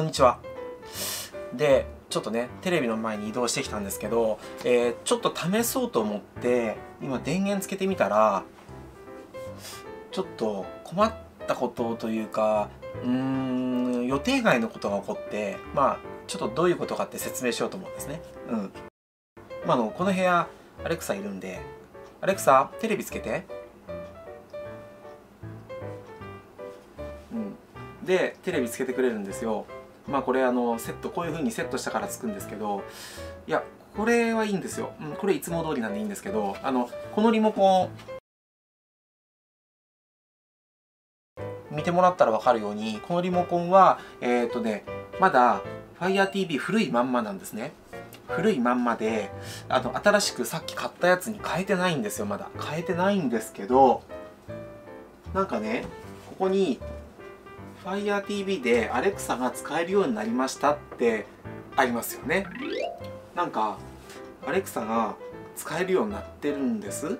こんにちは。でちょっとねテレビの前に移動してきたんですけど、ちょっと試そうと思って今電源つけてみたらちょっと困ったことというか予定外のことが起こって、まあちょっとどういうことかって説明しようと思うんですね。まあこの部屋アレクサいるんで「アレクサテレビつけて」でテレビつけてくれるんですよ。まあこれセット、こういう風にセットしたからつくんですけど、いやこれはいいんですよ、これいつも通りなんでいいんですけど、このリモコン見てもらったら分かるように、このリモコンはまだ FireTV 古いまんまなんですね。古いまんまで新しくさっき買ったやつに変えてないんですよ。まだ変えてないんですけど、なんかねここにFireTV で Alexa が使えるようになりましたってありますよね。なんか Alexa が使えるようになってるんです。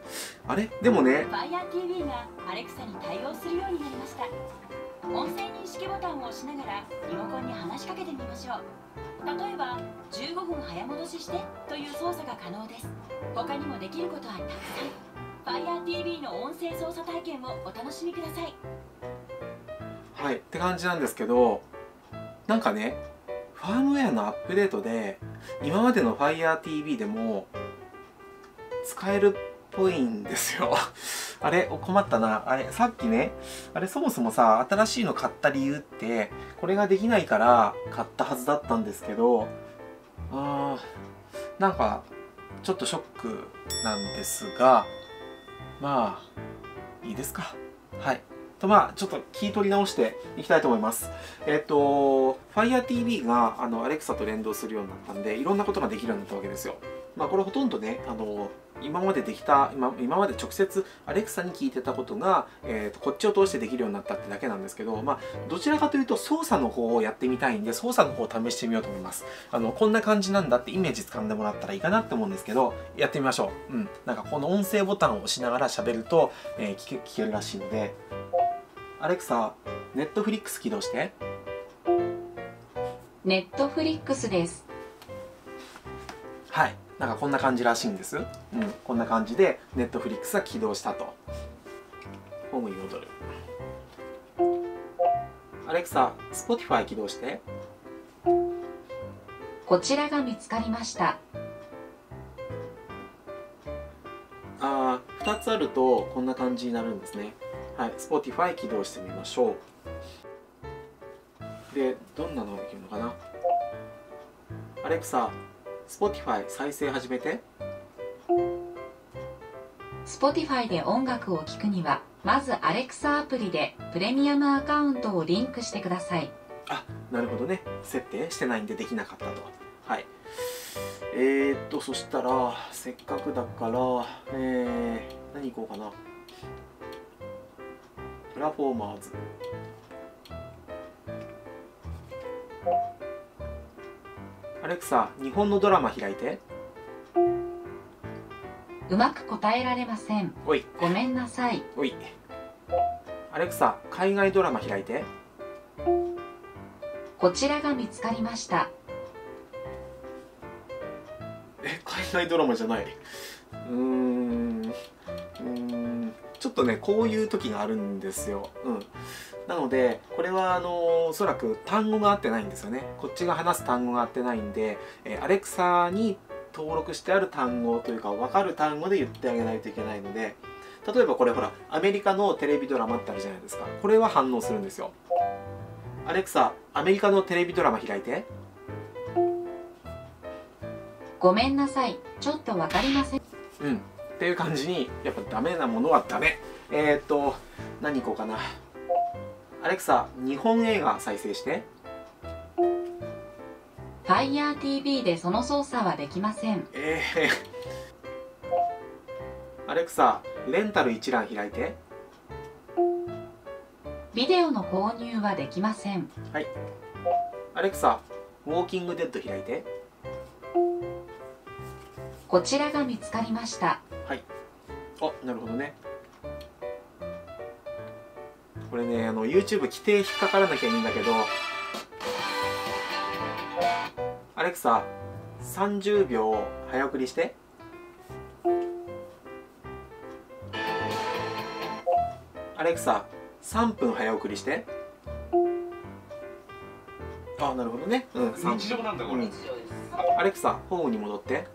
あれでもね FireTV が Alexa に対応するようになりました。音声認識ボタンを押しながらリモコンに話しかけてみましょう。例えば15分早戻ししてという操作が可能です。他にもできることはたくさん。 FireTV の音声操作体験をお楽しみください。はい、って感じなんですけど、なんかねファームウェアのアップデートで今までの FireTV でも使えるっぽいんですよ。あれ困ったな。あれさっきね、あれそもそもさ新しいの買った理由ってこれができないから買ったはずだったんですけど、なんかちょっとショックなんですが、まあいいですか。はい。まあちょっと聞き取り直していきたいと思います。FireTV がAlexa と連動するようになったんで、いろんなことができるようになったわけですよ。まあこれほとんどね、今まで直接 Alexa に聞いてたことが、こっちを通してできるようになったってだけなんですけど、まあどちらかというと操作の方をやってみたいんで、操作の方を試してみようと思います。こんな感じなんだってイメージ掴んでもらったらいいかなって思うんですけど、やってみましょう。なんかこの音声ボタンを押しながら喋ると、聞けるらしいので。アレクサ、ネットフリックス起動して。ネットフリックスです。はい、なんかこんな感じらしいんです。こんな感じでネットフリックスが起動したと。ホームに戻る。アレクサ、Spotify 起動して。こちらが見つかりました。2つあるとこんな感じになるんですね。はい、Spotify 起動してみましょう。で、どんなのができるのかな。アレクサ、Spotify 再生始めて。Spotify で音楽を聴くには、まず Alexa アプリでプレミアムアカウントをリンクしてください。あ、なるほどね。設定してないんでできなかったと。はい。そしたら、せっかくだから、何行こうかな。プラフォーマーズ。アレクサ、日本のドラマ開いて。うまく答えられません。おい、ごめんなさい。おい。アレクサ、海外ドラマ開いて。こちらが見つかりました。海外ドラマじゃない。ちょっとねこういう時があるんですよ。なのでこれはおそらく単語が合ってないんですよね。こっちが話す単語が合ってないんで、アレクサに登録してある単語というか分かる単語で言ってあげないといけないので、例えばこれほらアメリカのテレビドラマってあるじゃないですか。これは反応するんですよ。アレクサ、アメリカのテレビドラマ開いて。ごめんなさい、ちょっと分かりません。っていう感じに、やっぱダメなものはダメ。何行こうかな。アレクサ、日本映画再生して。FireTV でその操作はできません。アレクサ、レンタル一覧開いて。ビデオの購入はできません。はい。アレクサ、ウォーキングデッド開いて。こちらが見つかりました。はい、あ、なるほどね。これねYouTube 規定引っかからなきゃいいんだけど、Alexa、30秒早送りして。Alexa、3分早送りして。あ、なるほどね。うん、日常なんだこれ。Alexa、ホームに戻って。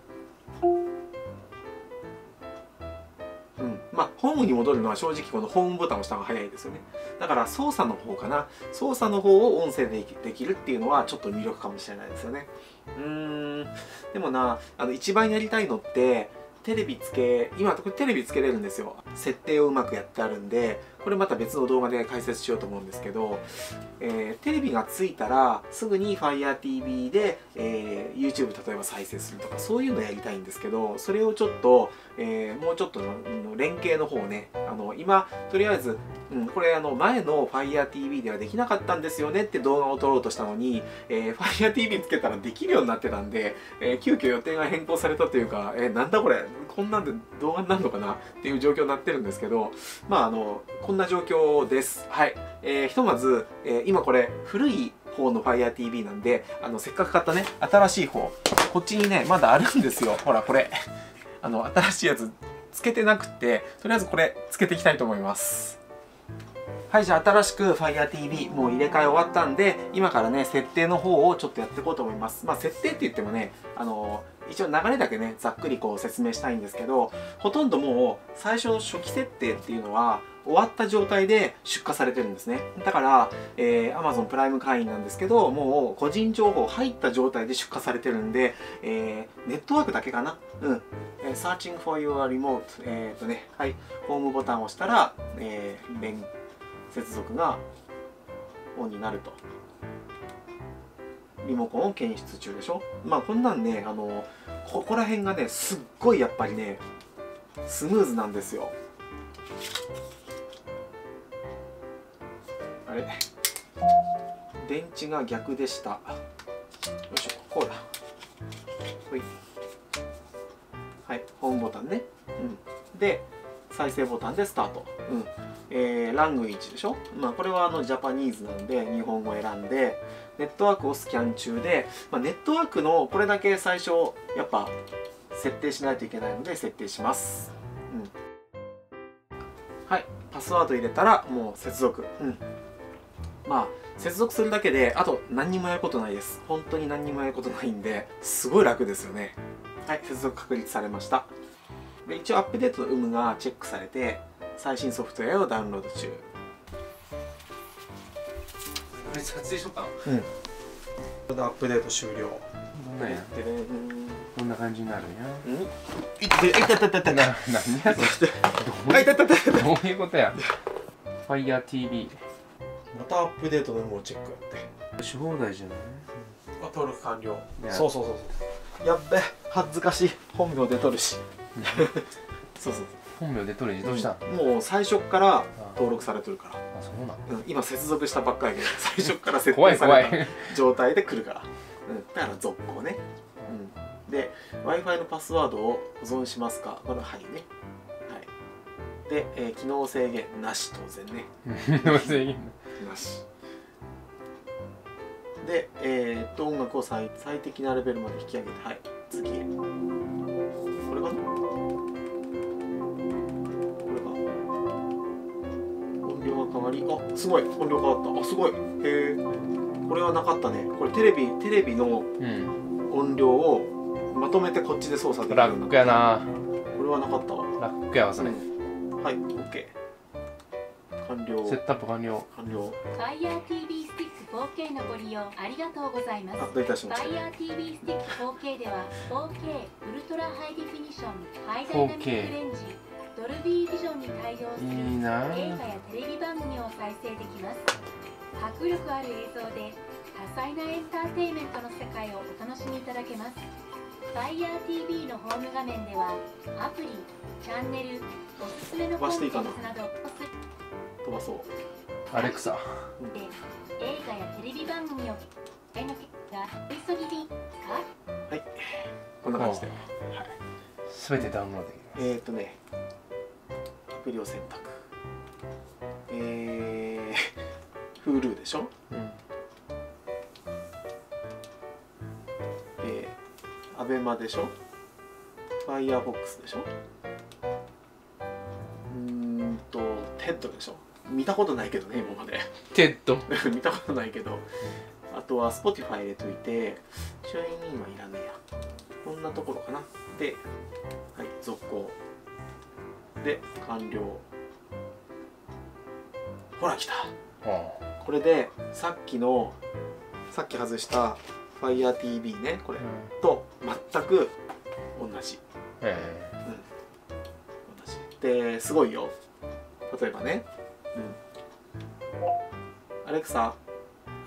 まあ、ホームに戻るのは正直このホームボタンを押した方が早いですよね。だから操作の方かな。操作の方を音声でできるっていうのはちょっと魅力かもしれないですよね。でもな、一番やりたいのって、今テレビつけれるんですよ。設定をうまくやってあるんで、これまた別の動画で解説しようと思うんですけど、テレビがついたらすぐに Fire TV で、YouTube 例えば再生するとかそういうのやりたいんですけど、それをちょっと、もうちょっとの連携の方ね、今とりあえず、これ前の Fire TV ではできなかったんですよねって動画を撮ろうとしたのに、Fire TV つけたらできるようになってたんで、急遽予定が変更されたというか、なんだこれ、こんなんで動画になるのかなっていう状況になってるんですけど、まあこんな状況です。はい。ひとまず、今これ古い方の Fire TV なんで、せっかく買ったね、新しい方、こっちにね、まだあるんですよ。ほら、これ。新しいやつつけてなくて、とりあえずこれつけていきたいと思います。はい、じゃあ新しく Fire TV、もう入れ替え終わったんで、今からね、設定の方をちょっとやっていこうと思います。まあ、設定って言ってもね、一応流れだけね、ざっくりこう説明したいんですけど、ほとんどもう最初の初期設定っていうのは、終わった状態で出荷されてるんですね。だから、Amazon プライム会員なんですけど、もう個人情報入った状態で出荷されてるんで、ネットワークだけかな。うん。Searching for your remote。はい。ホームボタンを押したら、接続がオンになると。リモコンを検出中でしょ。まあ、こんなんね、ここら辺がね、すっごいやっぱりね、スムーズなんですよ。あれ、電池が逆でした。よいしょ、こうだ。ほい。はい、ホームボタンね。で、再生ボタンでスタート。ラングイッチでしょ。まあ、これはジャパニーズなんで日本語選んで、ネットワークをスキャン中で、まあ、ネットワークのこれだけ最初やっぱ設定しないといけないので設定します。はい、パスワード入れたらもう接続。まあ接続するだけで、あと何にもやることないです。本当に何にもやることないんで、すごい楽ですよね。はい、接続確立されました。で、一応アップデートの有無がチェックされて、最新ソフトウェアをダウンロード中。これ撮影しとったの？アップデート終了。こんな感じになるんや。どういうことや。Fire TV。またアップデートのもチェックやって。し放題じゃない？登録完了。そう。やっべ、恥ずかしい。本名で撮るし。本名で撮るし、どうした？もう最初から登録されてるから。あ、そうなん。今接続したばっかりで、最初から設定された状態で来るから。だから続行ね。で、Wi-Fi のパスワードを保存しますか？これははいね。はい。で、機能制限なし、当然ね。機能制限なし。で、音楽を最適なレベルまで引き上げて、はい、次。これかな？これか。音量が変わり、あ、すごい！音量変わった。あ、すごい！これはなかったね。これテレビの音量を、まとめてこっちで操作できる。ラックやな。これはなかったわ。ラックやわそれ。はい、OK。完了。セットアップ完了。完了。Fire TV スティック 4K のご利用ありがとうございます。アップデートいたしました。Fire TV スティック 4K では 4K ウルトラハイディフィニション、ハイダイナミックレンジ、ドルビービジョンに対応する映画やテレビ番組を再生できます。迫力ある映像で多彩なエンターテインメントの世界をお楽しみいただけます。Fire TV のホーム画面ではアプリ、チャンネル、おすすめのコンテンツなど飛ばそう。Alexa。で、映画やテレビ番組をはい、こんな感じで。すべてダウンロードできます。アプリを選択。Hulu でしょ。アベマでしょ、ファイアーボックスでしょ、テッドでしょ。見たことないけどね、今まで。テッド見たことないけど。あとは Spotify 入れといて、チューインインはいらねえや。こんなところかな。で、はい、続行。で、完了。ほら、来た。これで、さっき外した、Fire TV ね、これ、と、全く同じ。同じ。で、すごいよ。例えばね、Alexa、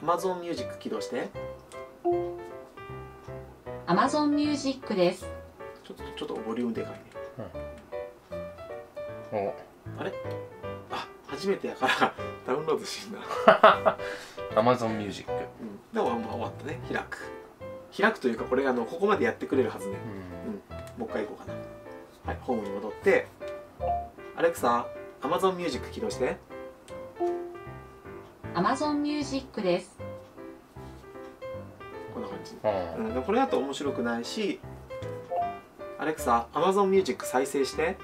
Amazon Music 起動して。Amazon Music です。ちょっとボリュームでかいね。あれ？あ、初めてやからダウンロードしんな。Amazon Music。でも終わったね。開く。開くというかこれここまでやってくれるはずね。もう一回行こうかな。はい、ホームに戻って、Alexa。Amazon Music 起動して。Amazon Music です。こんな感じ。これだと面白くないし、Alexa、Amazon Music 再生して。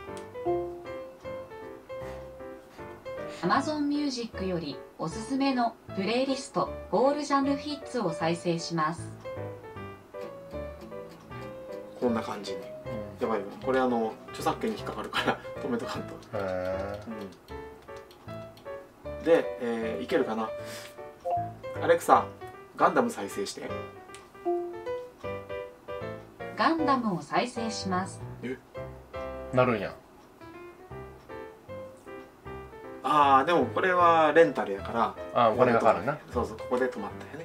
Amazon Music よりおすすめのプレイリスト、オールジャンルヒッツを再生します。こんな感じに。やばいよ、これ著作権に引っかかるから止めとかんと。で、いけるかな。アレクサ、ガンダム再生して。ガンダムを再生します。なるんや。ああ、でもこれはレンタルやから。ああ、お金がかかるな。そうそう、ここで止まったよね。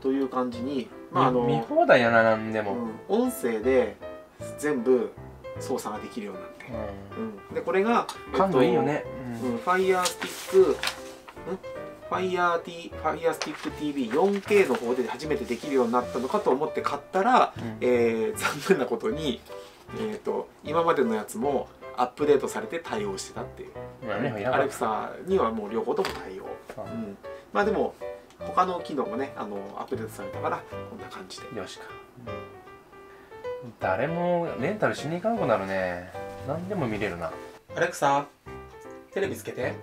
という感じに、見放題やな、なんでも、音声で全部操作ができるようになって、でこれが感度いいよね。Firestick TV4K の方で初めてできるようになったのかと思って買ったら、残念なことに、今までのやつもアップデートされて対応してたっていう。アレクサにはもう両方とも対応。まあでも他の機能もね、アップデートされたからこんな感じでよしか。誰もレンタルしに行かんくなるね。何でも見れるな。アレクサ、テレビつけて。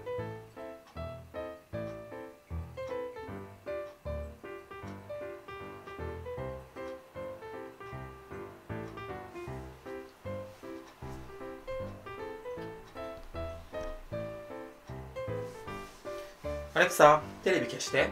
アレクサ、テレビ消して。